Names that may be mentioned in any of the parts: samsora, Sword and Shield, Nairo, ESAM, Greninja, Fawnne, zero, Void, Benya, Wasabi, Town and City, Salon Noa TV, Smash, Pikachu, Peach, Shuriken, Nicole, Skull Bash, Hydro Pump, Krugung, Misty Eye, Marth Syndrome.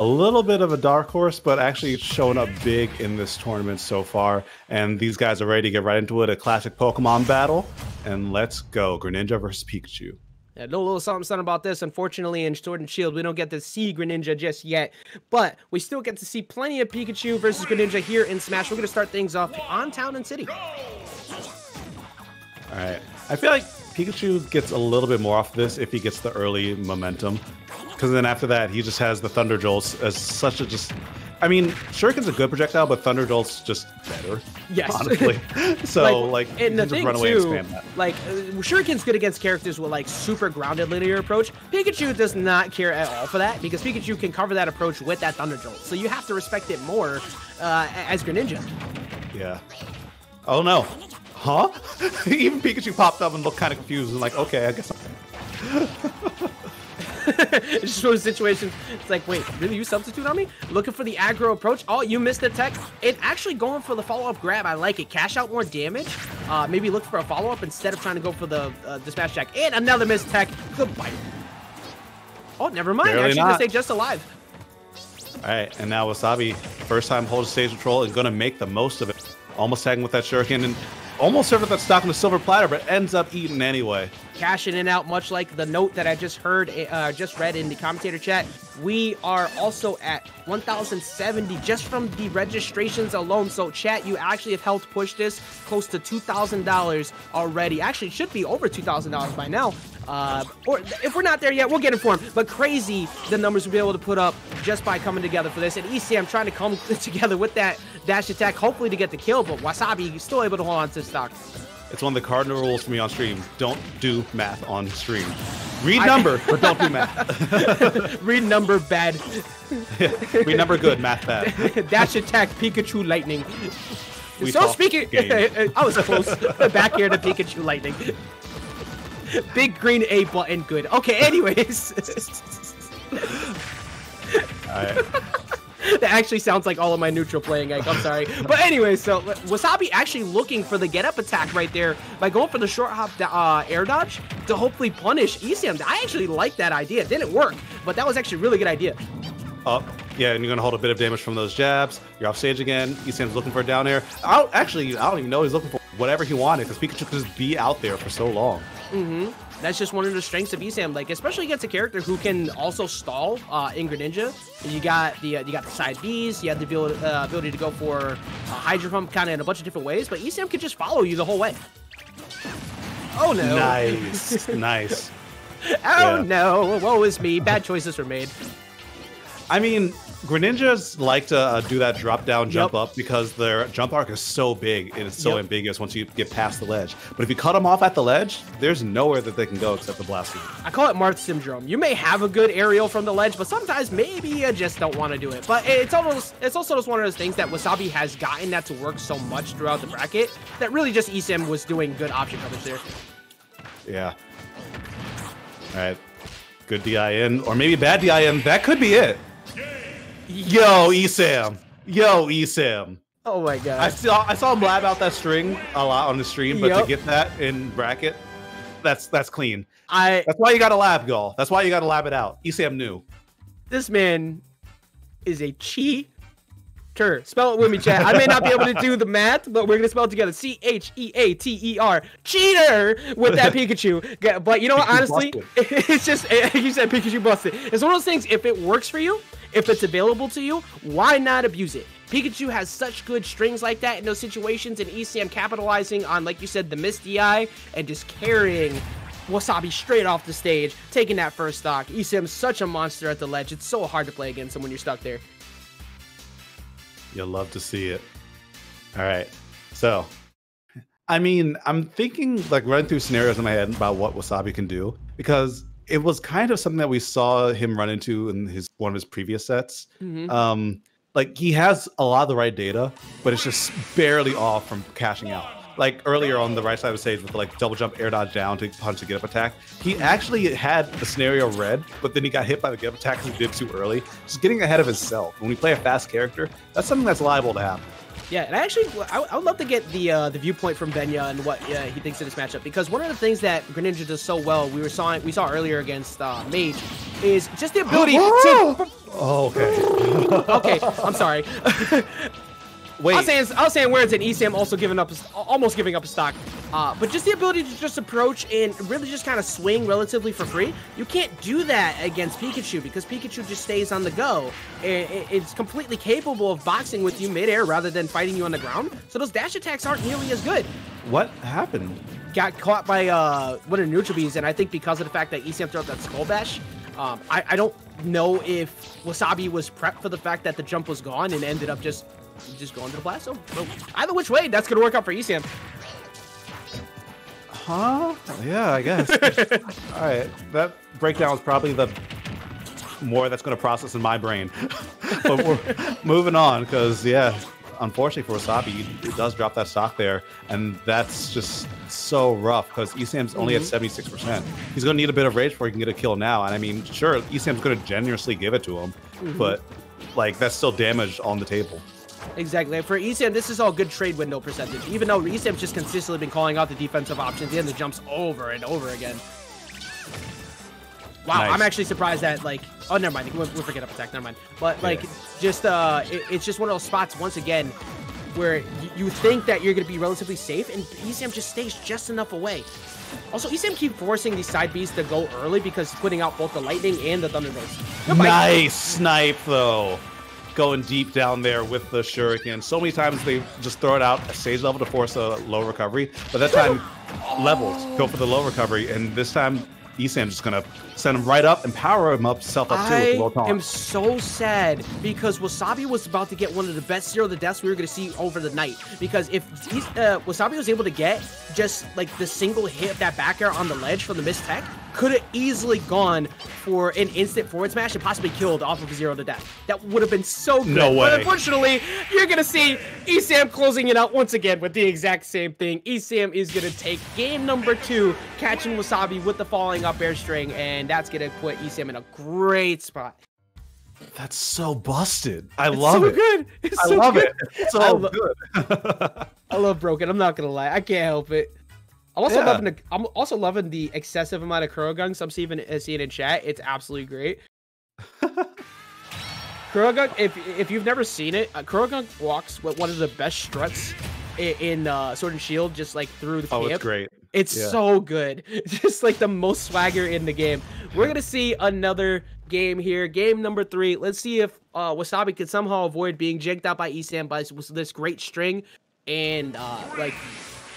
a little bit of a dark horse, but actually it's shown up big in this tournament so far. And these guys are ready to get right into it, a classic Pokemon battle. And let's go, Greninja versus Pikachu. Yeah, know a little something about this. Unfortunately, in Sword and Shield, we don't get to see Greninja just yet, but we still get to see plenty of Pikachu versus Greninja here in Smash. We're going to start things off on Town and City. All right. I feel like Pikachu gets a little bit more off this if he gets the early momentum. Because then after that, he just has the Thunder Jolts as such a just... I mean, Shuriken's a good projectile, but Thunder Jolt's just better. Yes. Honestly. So, like and the thing, run away too, and spam that. Like, Shuriken's good against characters with, like, super grounded linear approach. Pikachu does not care at all for that, because Pikachu can cover that approach with that Thunder Jolt. So you have to respect it more as Greninja. Yeah. Oh, no. Huh? Even Pikachu popped up and looked kind of confused and like, okay, I guess I'm... It's just one of those situations. It's like, wait, really? You substitute on me? Looking for the aggro approach. Oh, you missed the tech. It actually going for the follow-up grab. I like it. Cash out more damage. Maybe look for a follow-up instead of trying to go for the smash check. And another missed tech. Goodbye. Oh, never mind. Barely actually, they just alive. All right, and now Wasabi, first time holds stage control and gonna make the most of it. Almost tagging with that Shuriken and almost served up that stock on a silver platter, but ends up eating anyway. Cashing in out, much like the note that I just heard, just read in the commentator chat. We are also at 1,070 just from the registrations alone. So chat, you actually have helped push this close to $2,000 already. Actually, it should be over $2,000 by now. Or if we're not there yet, we'll get informed. But crazy the numbers we'll be able to put up just by coming together for this. And ESAM trying to come together with that dash attack, hopefully to get the kill. But Wasabi still able to hold on to stock. It's one of the cardinal rules for me on stream. Don't do math on stream. Read number, but don't do math. Read number bad. Yeah, read number good, math bad. Dash attack, Pikachu lightning. We so speaking, I was close. Back here to Pikachu lightning. Big green A button, good. Okay, anyways. All right. That actually sounds like all of my neutral playing, I'm sorry. But anyway, so Wasabi actually looking for the get-up attack right there by going for the short hop air dodge to hopefully punish ESAM. I actually like that idea. It didn't work, but that was actually a really good idea. Yeah, and you're going to hold a bit of damage from those jabs. You're off stage again. ESAM's looking for a down air. I don't even know he's looking for whatever he wanted because Pikachu could just be out there for so long. Mm-hmm. That's just one of the strengths of ESAM, like especially against a character who can also stall in Greninja. You got the side Bs, you have the ability to go for Hydro Pump kind of in a bunch of different ways, but ESAM can just follow you the whole way. Oh no! Nice, nice. Oh yeah. No! Woe is me. Bad choices were made. I mean, Greninjas like to do that drop down, jump up because their jump arc is so big and it's so ambiguous once you get past the ledge. But if you cut them off at the ledge, there's nowhere that they can go except the blast. I call it Marth Syndrome. You may have a good aerial from the ledge, but sometimes maybe you just don't want to do it. But it's also just one of those things that Wasabi has gotten that to work so much throughout the bracket that really just ESAM was doing good option coverage there. Yeah. All right. Good DIN or maybe bad DIN. That could be it. Yo, ESAM. Yo, ESAM. Oh my god. I saw him blab out that string a lot on the stream, but to get that in bracket, that's clean. That's why you gotta lab, y'all. That's why you gotta lab it out. ESAM knew. This man is a cheater. Spell it with me, chat. I may not be able to do the math, but we're gonna spell it together. C-H-E-A-T-E-R. Cheater with that Pikachu. But you know what, honestly, it's just you said Pikachu busted. It's one of those things, if it works for you, if it's available to you, why not abuse it? Pikachu has such good strings like that in those situations, and ESAM capitalizing on, like you said, the Misty Eye and just carrying Wasabi straight off the stage, taking that first stock. ESAM's such a monster at the ledge. It's so hard to play against him when you're stuck there. You'll love to see it. All right. So, I mean, I'm thinking, like, running through scenarios in my head about what Wasabi can do, because it was kind of something that we saw him run into in one of his previous sets. Mm-hmm. Like, he has a lot of the right data, but it's just barely off from cashing out. Like, earlier on the right side of the stage with, like, double jump, air dodge down to punch the get-up attack, he actually had the scenario read, but then he got hit by the get-up attack because he did too early. Just getting ahead of himself. When we play a fast character, that's something that's liable to happen. Yeah, and I would love to get the viewpoint from Benya and what he thinks of this matchup, because one of the things that Greninja does so well, we saw earlier against Mage, is just the ability to... Oh, okay. Okay, I'm sorry. Wait. I was saying where it's an ESAM also giving up, almost giving up a stock. But just the ability to just approach and really just kind of swing relatively for free. You can't do that against Pikachu because Pikachu just stays on the go. It's completely capable of boxing with you midair rather than fighting you on the ground. So those dash attacks aren't nearly as good. What happened? Got caught by one of the neutral bees, and I think because of the fact that ESAM threw out that Skull Bash, I don't know if Wasabi was prepped for the fact that the jump was gone and ended up just going to the blast zone. So either which way, that's gonna work out for ESAM. Huh? Yeah, I guess. All right, that breakdown is probably the more that's gonna process in my brain. But we're moving on, because yeah, unfortunately for Wasabi, it does drop that stock there, and that's just so rough because ESAM's only at 76%. He's gonna need a bit of rage before he can get a kill now, and I mean, sure, ESAM's gonna generously give it to him, but like that's still damage on the table. Exactly. For ESAM, this is all good trade window percentage, even though ESAM's just consistently been calling out the defensive options and the jumps over and over again. Wow, nice. I'm actually surprised that, like, oh, never mind. We'll forget up attack. Never mind. But, like, just, it's just one of those spots, once again, where you think that you're going to be relatively safe, and ESAM just stays just enough away. Also, ESAM keep forcing these side Bs to go early because putting out both the lightning and the thunderbolts. Nice snipe, though. Going deep down there with the shuriken. So many times they just throw it out a stage level to force a low recovery, but that time levels go for the low recovery, and this time ESAM's just gonna send him right up and power him up, self up too. I am so sad because Wasabi was about to get one of the best zero to deaths we were gonna see over the night. Because if Wasabi was able to get just like the single hit of that back air on the ledge from the missed tech, could have easily gone for an instant forward smash and possibly killed off of zero to death. That would have been so good. No way. But unfortunately, you're gonna see ESAM closing it out once again with the exact same thing. ESAM is gonna take game number 2, catching Wasabi with the falling up air string, and that's gonna put ESAM in a great spot. That's so busted. I love it. It's so good. I love broken. I'm not gonna lie. I can't help it. I'm also loving the excessive amount of Krugung. So I'm seeing in chat. It's absolutely great. Krugung, if you've never seen it, Krugung walks with one of the best struts in Sword and Shield, just like through the camp. Oh, it's great. It's so good. Just like the most swagger in the game. We're going to see another game here. Game number 3. Let's see if Wasabi can somehow avoid being jinked out by ESAM by this great string. And like...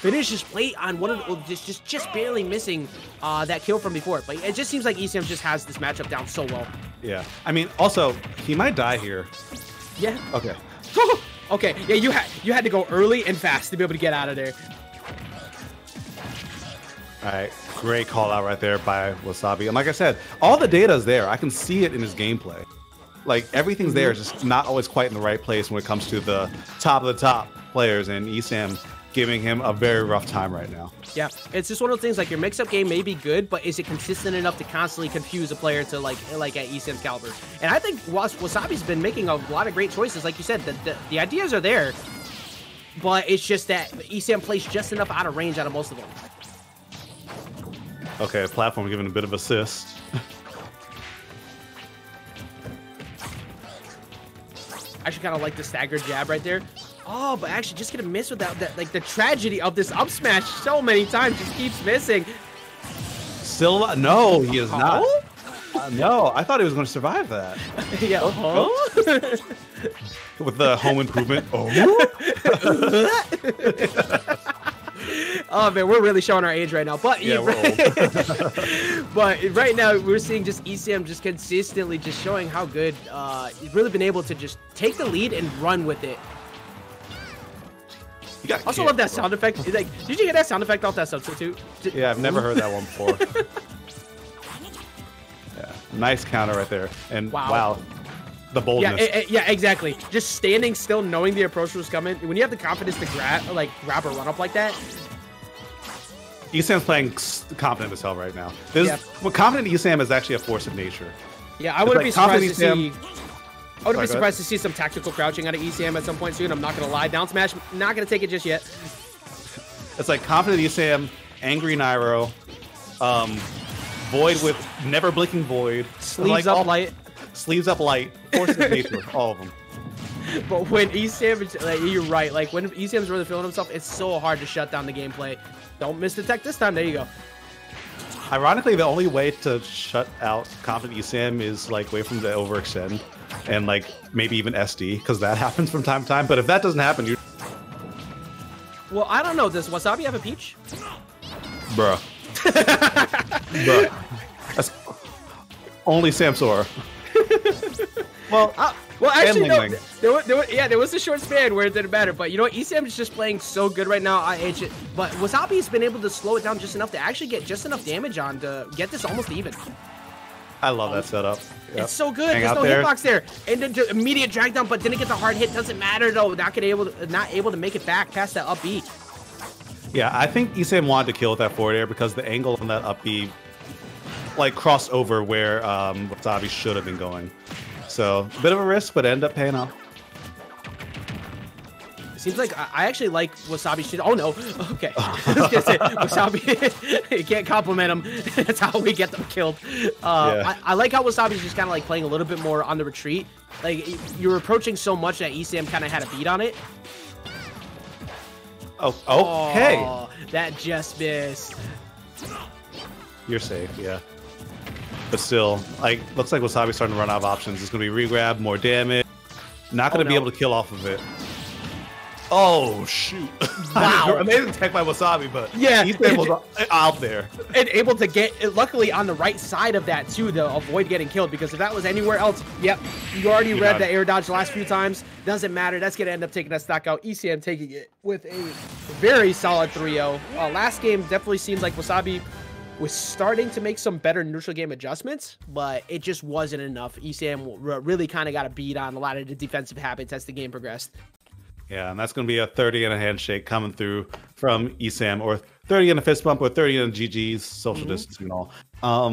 finish his plate on one of the, just barely missing that kill from before. But it just seems like ESAM just has this matchup down so well. Yeah. I mean, also, he might die here. Yeah. Okay. Okay. Yeah, you had to go early and fast to be able to get out of there. All right. Great call out right there by Wasabi. And like I said, all the data's there. I can see it in his gameplay. Like, everything's there. It's just not always quite in the right place when it comes to the top of the top players. And ESAM... giving him a very rough time right now. Yeah, it's just one of those things, like your mix-up game may be good, but is it consistent enough to constantly confuse a player to like at ESAM's caliber? And I think Wasabi's been making a lot of great choices. Like you said, the ideas are there, but it's just that ESAM plays just enough out of range out of most of them. Okay, platform giving a bit of assist. I actually kind of like the staggered jab right there. Oh, but actually just gonna miss with that, like the tragedy of this up smash so many times, just keeps missing. Still, no, he is not. No, I thought he was gonna survive that. Yeah, with the home improvement. Oh man, we're really showing our age right now. But yeah, we're old. But right now we're seeing just ESAM just consistently just showing how good he's really been able to just take the lead and run with it. Also love that sound effect. Like, did you get that sound effect off that substitute? Yeah, I've never heard that one before. Yeah, nice counter right there. And wow, the boldness. Yeah, exactly. Just standing still, knowing the approach was coming. When you have the confidence to grab or run up like that. ESAM's playing confident as hell right now. Well, confident ESAM is actually a force of nature. Yeah, I wouldn't be surprised to see. I wouldn't be surprised to see some tactical crouching out of ESAM at some point soon. I'm not going to lie. Down smash, not going to take it just yet. It's like confident ESAM, angry Nairo, Void with never blinking Void. Sleeves up light. sleeves up light, forces nature, all of them. But when ESAM is, like, you're right, like when ESAM's really feeling himself, it's so hard to shut down the gameplay. Don't miss the tech this time, there you go. Ironically, the only way to shut out competent ESAM is like away from the overextend and like maybe even SD, because that happens from time to time. But if that doesn't happen, you... Well, I don't know. Does Wasabi have a Peach? Bruh. Bruh. That's only Samsora. Well, well, actually, no. There was a short span where it didn't matter. But you know what? ESAM is just playing so good right now. I hate it. But Wasabi has been able to slow it down just enough to actually get just enough damage on to get this almost even. I love that setup. Yep. It's so good. There's no hitbox there. And then immediate drag down, but didn't get the hard hit. Doesn't matter though. Not able to make it back past that up B. Yeah, I think ESAM wanted to kill with that forward air because the angle on that up B like crossed over where Wasabi should have been going. So a bit of a risk, but ended up paying off. Seems like I actually like Wasabi shit. Oh no, okay. I was gonna say, Wasabi, you can't compliment him. That's how we get them killed. Yeah. I like how Wasabi's just kind of like playing a little bit more on the retreat. Like you're approaching so much that ESAM kind of had a beat on it. Oh, okay. Oh, that just missed. You're safe, yeah. But still, like looks like Wasabi's starting to run out of options. It's gonna be re-grab, more damage. Not gonna be able to kill off of it. Oh shoot! Wow, amazing tech by Wasabi, but yeah, he's able to out there and able to get it. Luckily, on the right side of that too, to avoid getting killed. Because if that was anywhere else, yep, you already read the air dodge the last few times. Doesn't matter. That's gonna end up taking that stock out. ESAM taking it with a very solid 3-0. Last game definitely seemed like Wasabi was starting to make some better neutral game adjustments, but it just wasn't enough. ESAM really kind of got a beat on a lot of the defensive habits as the game progressed. Yeah, and that's going to be a 30 and a handshake coming through from ESAM, or 30 and a fist bump, or 30 and a GG's, social distancing and all.